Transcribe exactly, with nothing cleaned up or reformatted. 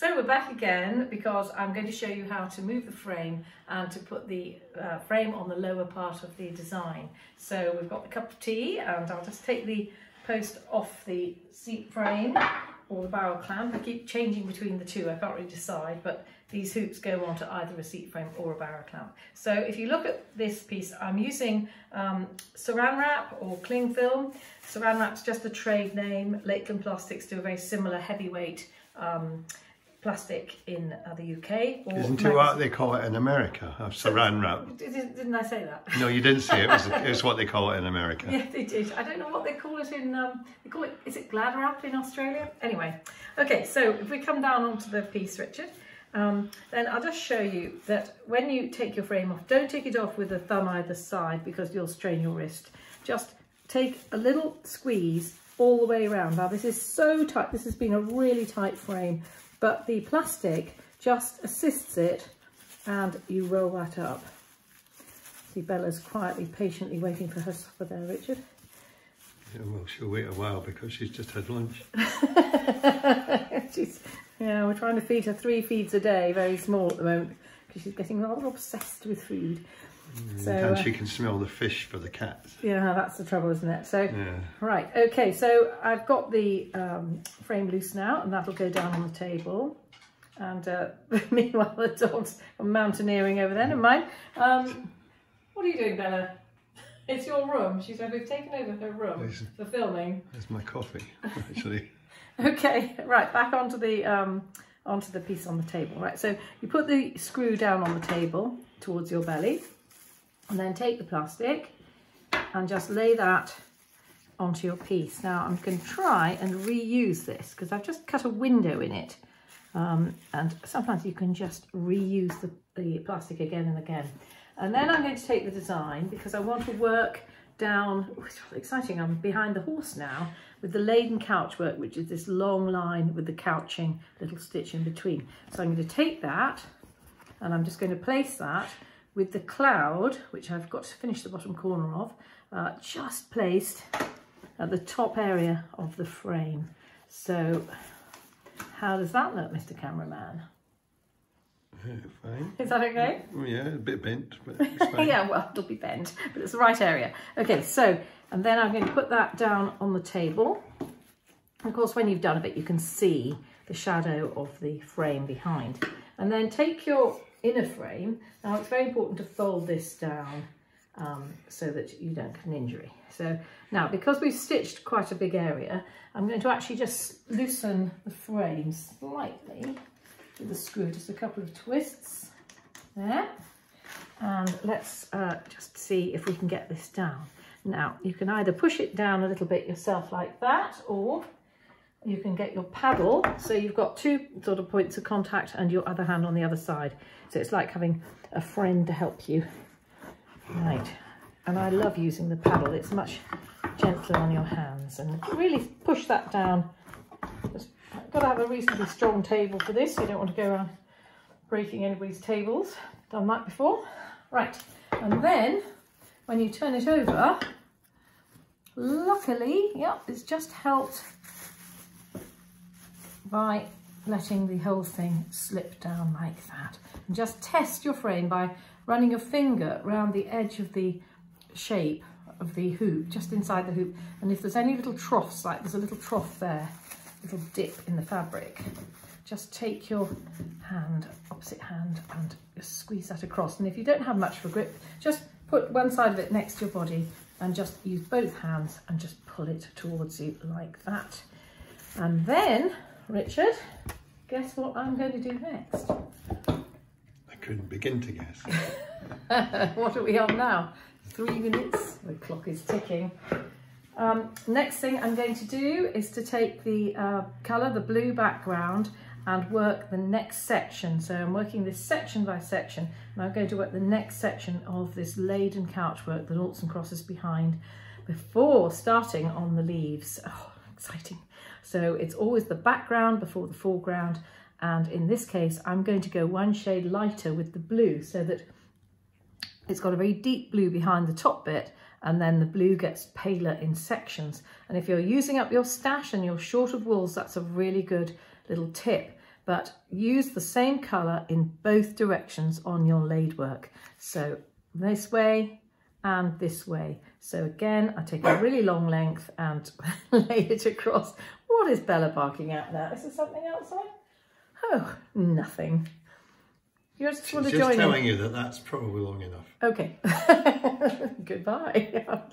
So we're back again because I'm going to show you how to move the frame and to put the uh, frame on the lower part of the design. So we've got the cup of tea, and I'll just take the post off the seat frame or the barrel clamp. I keep changing between the two, I can't really decide, but these hoops go onto either a seat frame or a barrel clamp. So if you look at this piece, I'm using um, Saran Wrap or cling film. Saran Wrap's just the trade name. Lakeland Plastics do a very similar heavyweight um, plastic in uh, the U K. Or Isn't it what they call it in America, a Saran Wrap? Didn't I say that? No, you didn't say it. It was, it was what they call it in America. Yeah, they did. I don't know what they call it in, um, they call it, is it Glad Wrap in Australia? Anyway, okay, so if we come down onto the piece, Richard, um, then I'll just show you that when you take your frame off, don't take it off with a thumb either side because you'll strain your wrist. Just take a little squeeze all the way around. Now this is so tight, this has been a really tight frame, but the plastic just assists it, and you roll that up. See, Bella's quietly, patiently waiting for her supper there, Richard. Yeah, well, she'll wait a while because she's just had lunch. she's, yeah, we're trying to feed her three feeds a day, very small at the moment, because she's getting rather obsessed with food. Mm, so, and uh, she can smell the fish for the cat. Yeah, that's the trouble, isn't it? So, yeah. Right, okay, so I've got the um, frame loose now, and that'll go down on the table. And uh, meanwhile, the dogs are mountaineering over there, never mind. Um, what are you doing, Bella? It's your room. She said we've taken over her room there's, for filming. There's my coffee, actually. Okay, right, back onto the, um, onto the piece on the table. Right, so you put the screw down on the table towards your belly. And then take the plastic and just lay that onto your piece. Now I'm going to try and reuse this because I've just cut a window in it. Um, and sometimes you can just reuse the, the plastic again and again. And then I'm going to take the design because I want to work down, oh, it's really exciting, I'm behind the horse now, with the laden couch work, which is this long line with the couching little stitch in between. So I'm going to take that and I'm just going to place that with the cloud, which I've got to finish the bottom corner of, uh, just placed at the top area of the frame. So how does that look, Mister Cameraman? Yeah, fine. Is that okay? Yeah, a bit bent, but it's fine. Yeah, well, it'll be bent, but it's the right area. Okay, so, and then I'm going to put that down on the table. Of course, when you've done a bit, you can see the shadow of the frame behind. And then take your inner frame. Now it's very important to fold this down um, so that you don't get an injury. So now, because we've stitched quite a big area, I'm going to actually just loosen the frame slightly with the screw, just a couple of twists there, and let's uh, just see if we can get this down. Now you can either push it down a little bit yourself like that, or you can get your paddle, so you've got two sort of points of contact and your other hand on the other side. So it's like having a friend to help you. Right, and I love using the paddle. It's much gentler on your hands, and really push that down. Just, I've got to have a reasonably strong table for this. You don't want to go around breaking anybody's tables. Done that before. Right, and then when you turn it over, luckily, yep, it's just helped by letting the whole thing slip down like that. And just test your frame by running your finger around the edge of the shape of the hoop, just inside the hoop. And if there's any little troughs, like there's a little trough there, little dip in the fabric, just take your hand, opposite hand, and just squeeze that across. And if you don't have much for grip, just put one side of it next to your body and just use both hands and just pull it towards you like that. And then, Richard, guess what I'm going to do next? I couldn't begin to guess. What are we on now? Three minutes. The clock is ticking. Um, next thing I'm going to do is to take the uh, colour, the blue background, and work the next section. So I'm working this section by section, and I'm going to work the next section of this laden couch work, the noughts and crosses behind, before starting on the leaves. Oh, exciting. So it's always the background before the foreground, and in this case I'm going to go one shade lighter with the blue so that it's got a very deep blue behind the top bit, and then the blue gets paler in sections. And if you're using up your stash and you're short of wools, that's a really good little tip, but use the same colour in both directions on your laid work. So this way and this way. So again, I take a really long length and lay it across. What is Bella barking at now? Is there something outside? Oh, nothing. You just want to join in. She's just telling you that that's probably long enough. Okay. Goodbye.